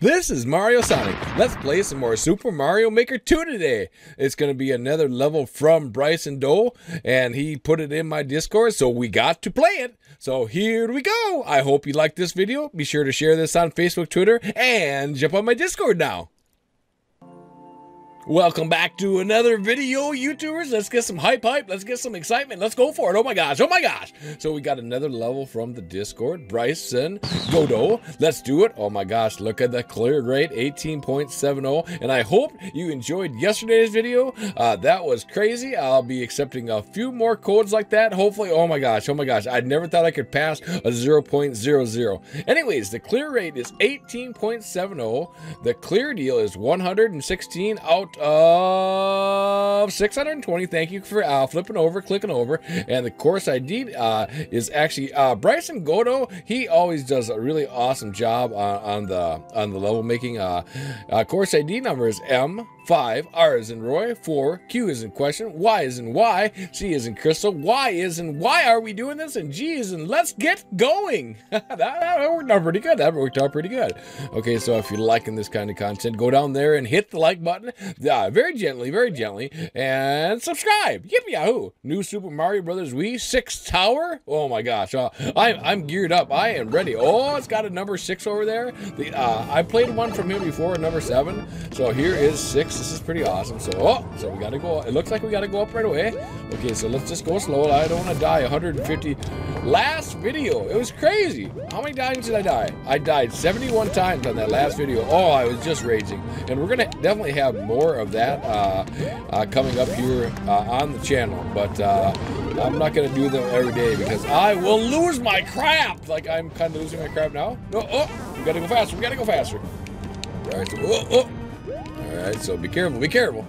This is Mario Sonic. Let's play some more Super Mario Maker 2 today. It's going to be another level from Brysongodo, and he put it in my Discord, so we got to play it. So here we go. I hope you like this video. Be sure to share this on Facebook, Twitter, and jump on my Discord now. Welcome back to another video, YouTubers. Let's get some hype. Let's get some excitement. Let's go for it. Oh my gosh. Oh my gosh. So we got another level from the Discord. Brysongodo. Let's do it. Oh my gosh. Look at the clear grade, 18.70. And I hope you enjoyed yesterday's video. That was crazy. I'll be accepting a few more codes like that. Hopefully. Oh my gosh. Oh my gosh. I never thought I could pass a 0.00. Anyways, the clear rate is 18.70. The clear deal is 116 out of 620. Thank you for flipping over, clicking over. And the course ID is actually Brysongodo. He always does a really awesome job on the level making. Course ID number is M5, R is in Roy, 4, Q is in question, Y is in Y, C is in Crystal, Y is in why are we doing this, and G is in let's get going. that worked out pretty good. That worked out pretty good. Okay, so if you're liking this kind of content, go down there and hit the like button. Very gently, and subscribe. Yippee yahoo! New Super Mario Brothers Wii 6 Tower. Oh my gosh, I'm geared up. I am ready. Oh, it's got a number 6 over there. The I played one from him before, number 7. So here is 6. This is pretty awesome. So so we gotta go. It looks like we gotta go up right away. Okay, so let's just go slow. I don't want to die. 150. Last video, it was crazy. How many times did I die? I died 71 times on that last video. Oh, I was just raging, and we're gonna definitely have more of that coming up here on the channel, but I'm not gonna do them every day because I will lose my crap. Like I'm kind of losing my crap now. No, oh, we gotta go faster. We gotta go faster. All right, so, all right, so be careful. Be careful.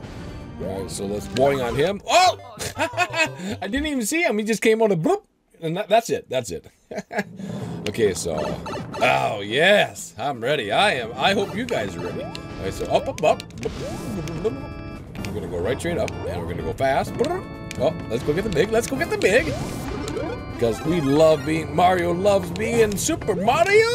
All right, so let's boing on him. Oh, I didn't even see him. He just came on a bloop, and that's it. That's it. Okay, so oh yes, I'm ready. I am. I hope you guys are ready. All right, so up, up, up. We're gonna go right straight up, and we're gonna go fast. Oh, let's go get the big. Let's go get the big. Because we love being Mario, loves being Super Mario.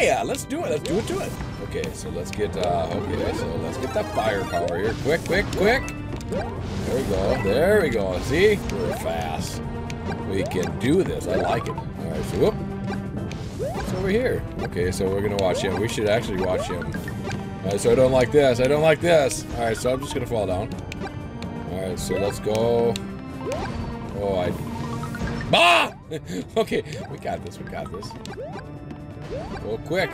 Yeah, let's do it. Let's do it to it. Okay, so let's get. Okay, so let's get that firepower here. Quick, quick, quick. There we go. There we go. See, we're fast. We can do this. I like it. All right, so whoop. It's over here. Okay, so we're gonna watch him. We should actually watch him. Alright, so I don't like this. I don't like this. Alright, so I'm just gonna fall down. Alright, so let's go. Oh, I. Ah! Okay, we got this. We got this. Go quick.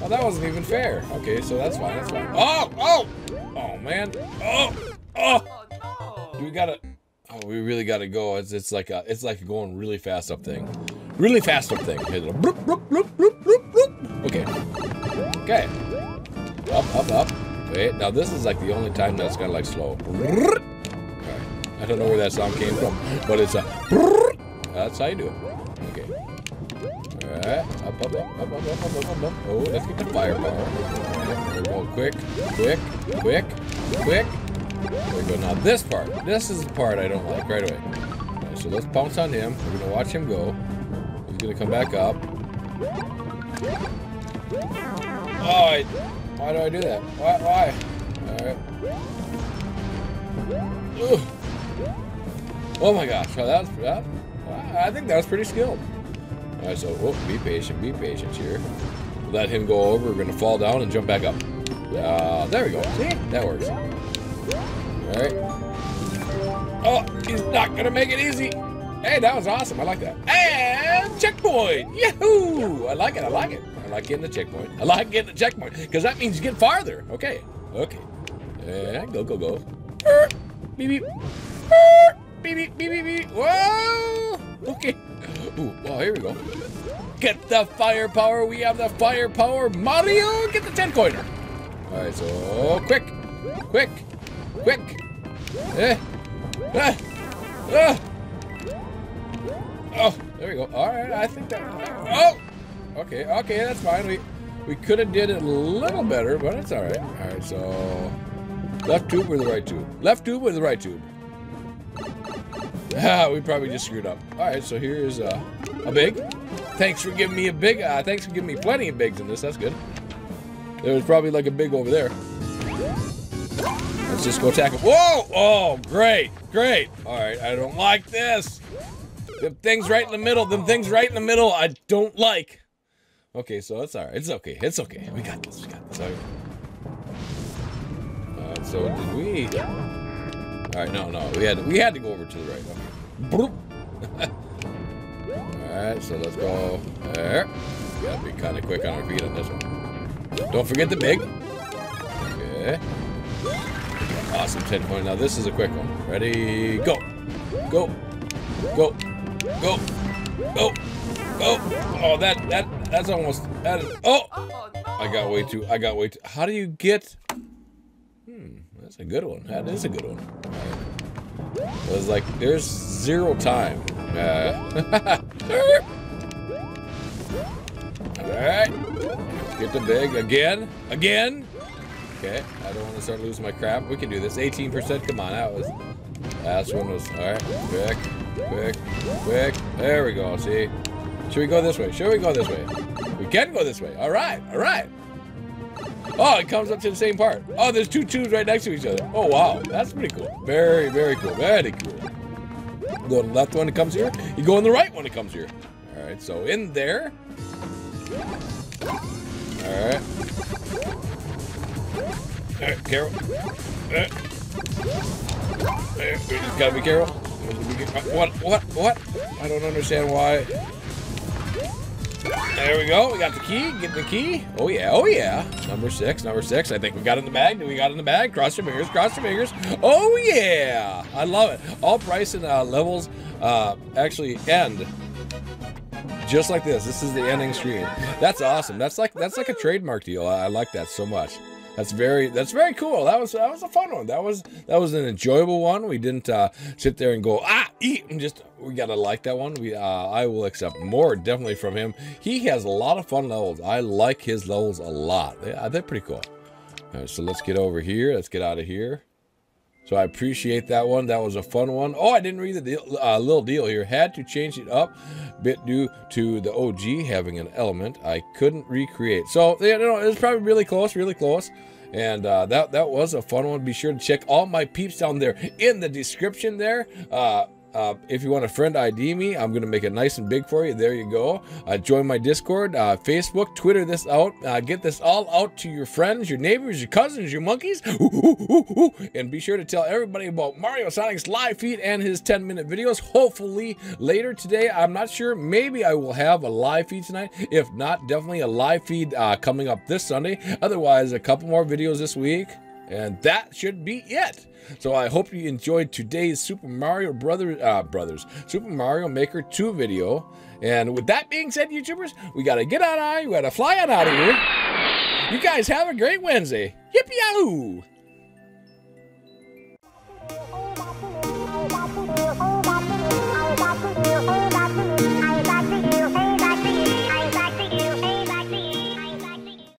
Oh, that wasn't even fair. Okay, so that's fine. That's fine. Oh! Oh! Oh, man. Oh! Oh! We gotta. Oh, we really gotta go. It's like a. It's like going really fast up thing. Really fast up thing. Okay. Okay. Up, up, up. Wait, now this is like the only time that's kind of like slow. Okay. I don't know where that sound came from, but it's a. That's how you do it. Okay. Alright. Up, up, up, up, up, up, up, up. Oh, let's get the firepower. Right. Go quick, quick, quick, quick. There we go. Now this part. This is the part I don't like right away. Right, so let's bounce on him. We're going to watch him go. He's going to come back up. Oh, why do I do that? Why? Alright. Ooh. Oh my gosh, oh, that. I think that was pretty skilled. Alright, so be patient here. Let him go over, we're gonna fall down and jump back up. There we go. See? That works. Alright. Oh, he's not gonna make it easy. Hey, that was awesome. I like that. And checkpoint! Yahoo! I like it, I like it. I like getting the checkpoint. I like getting the checkpoint because that means you get farther. Okay. Okay. And go, go, go. Beep, beep. Beep, beep, beep, beep, beep. Whoa! Okay. Ooh, well, here we go. Get the firepower. We have the firepower. Mario, get the 10-coiner. All right, so quick. Quick. Quick. Oh, there we go. All right, I think that... Oh! Okay, okay, that's fine. We could have did it a little better, but it's all right. All right, so left tube or the right tube? Left tube or the right tube? Ah, we probably just screwed up. All right, so here's a big. Thanks for giving me a big. Thanks for giving me plenty of bigs in this. That's good. There was probably like a big over there. Let's just go tackle. Whoa! Oh, great, great. All right, I don't like this. Them things right in the middle. Them things right in the middle. I don't like. Okay, so it's all right. It's okay. It's okay. We got this. We got this. All right. So did we? All right. No, no. We had to go over to the right. Okay. All right. So let's go there. Gotta be kind of quick on our feet on this one. Don't forget the big. Okay. Awesome 10 point. Now this is a quick one. Ready? Go. Go. Go. Go. Go. Go. Oh, that's almost. That is, oh, I got way too. How do you get? That's a good one. That is a good one. All right. It was like there's zero time. All right. Get the big again. Again. Okay. I don't want to start losing my crap. We can do this. 18%. Come on. That was. Last one was. All right. Quick. Quick. Quick. There we go. See. Should we go this way? Should we go this way? We can go this way. All right. All right. Oh, it comes up to the same part. Oh, there's two tubes right next to each other. Oh, wow. That's pretty cool. Very, very cool. Very cool. You go on the left one, it comes here. You go on the right one, it comes here. All right. So in there. All right. All right, Carol. All right. We just gotta be Carol. What? I don't understand why. There we go. We got the key. Get the key. Oh, yeah. Oh, yeah. Number 6. I think we got it in the bag. Cross your fingers. Oh, yeah. I love it. All price and levels actually end just like this. This is the ending screen. That's awesome. That's like a trademark deal. I like that so much. That's very cool. That was a fun one. That was an enjoyable one. We didn't sit there and go eat and just. We gotta like that one. I will accept more definitely from him. He has a lot of fun levels. I like his levels a lot. They're pretty cool. All right, so let's get over here. Let's get out of here. So I appreciate that one. That was a fun one. Oh, I didn't read the deal, little deal here. Had to change it up a bit due to the OG having an element I couldn't recreate. So you know, it was probably really close. And that was a fun one. Be sure to check all my peeps down there in the description there. If you want a friend ID me, I'm going to make it nice and big for you. There you go. Join my Discord, Facebook, Twitter this out. Get this all out to your friends, your neighbors, your cousins, your monkeys. And be sure to tell everybody about Mario Sonic's live feed and his 10-minute videos. Hopefully later today. I'm not sure. Maybe I will have a live feed tonight. If not, definitely a live feed coming up this Sunday. Otherwise, a couple more videos this week. And that should be it. So I hope you enjoyed today's Super Mario Maker 2 video. And with that being said, YouTubers, we gotta get on out. We gotta fly on out of here. You guys have a great Wednesday. Yippee-yahoo!